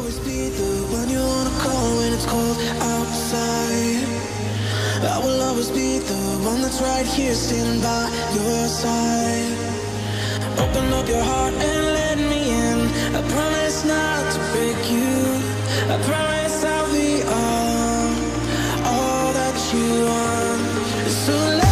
always be the one you wanna call when it's cold outside. I will always be the one that's right here standing by your side. Open up your heart and let me in. I promise not to break you. I promise I'll be all that you want. So let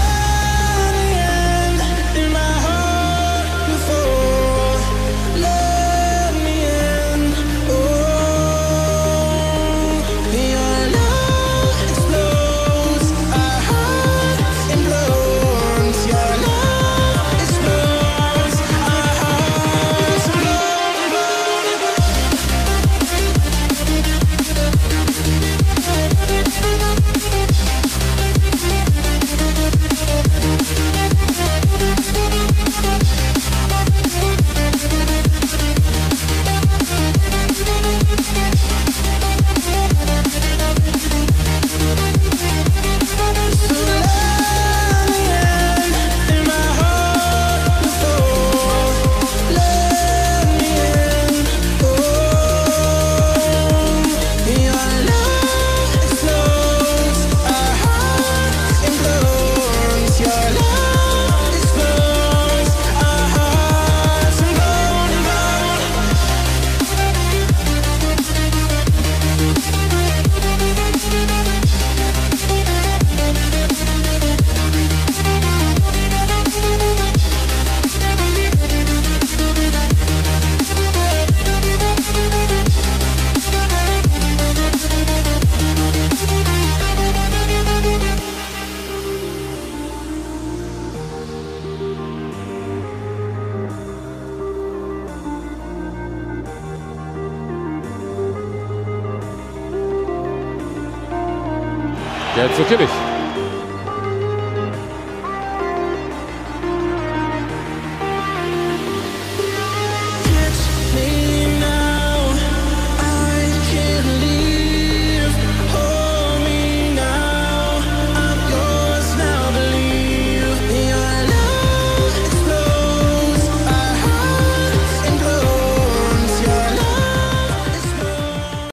Herzog Kimmich.